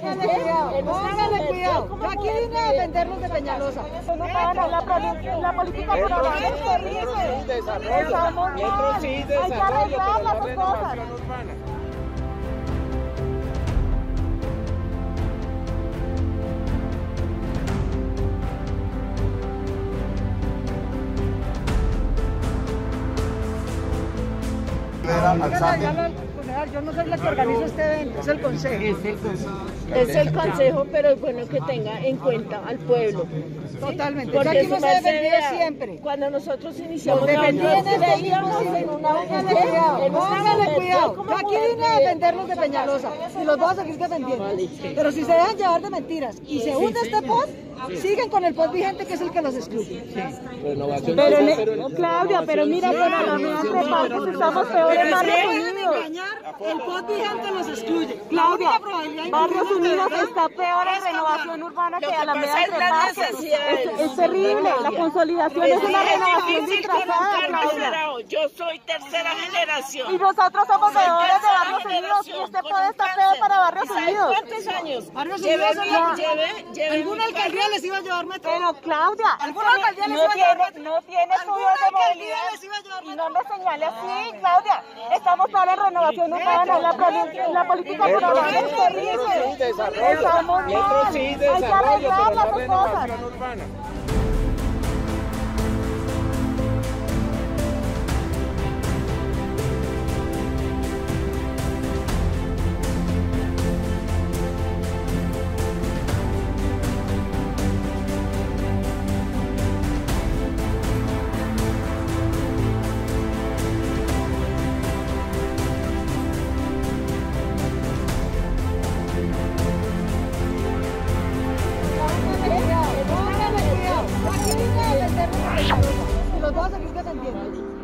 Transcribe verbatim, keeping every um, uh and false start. Ténganle cuidado. Aquí viene a defendernos de Peñalosa. No pagan la política por ahora. Estamos mal. Hay que arreglar las dos cosas. Yo no soy la que organiza este evento, es el consejo. Es el consejo, es el consejo pero es bueno que tenga en cuenta al pueblo. Totalmente. Porque aquí no se defendió siempre. Cuando nosotros iniciamos la defendíamos en una hoja de cuidado. Pónganle cuidado. Yo aquí vine a defenderlos de Peñalosa y los voy a seguir defendiendo. Pero si se dejan llevar de mentiras y se hunde este post, siguen con el post vigente que es el que los excluye. Pero Claudia, pero mira, para la misma parte que estamos peores. El post vigente los excluye. Claudia, Barrios Unidos está peor en renovación urbana que a la media entre pasos. Es, es terrible. La consolidación es una renovación disfrazada. Yo soy tercera generación. Y nosotros somos veedores de Barrios Unidos. Y este poder está feo para Barrios Unidos. ¿Cuántos años? Barrios Unidos. ¿Alguna alcaldía les iba a llevar metro? Pero Claudia, ¿alguna alcaldía les iba a llevar metro? No tiene subidas de movilidad. Y no me señale así, Claudia. Estamos para la renovación urbana. La, la política por ahora es terrible. Estamos mal. Hay que arreglar las dos cosas. Los dos aquí que se entienden.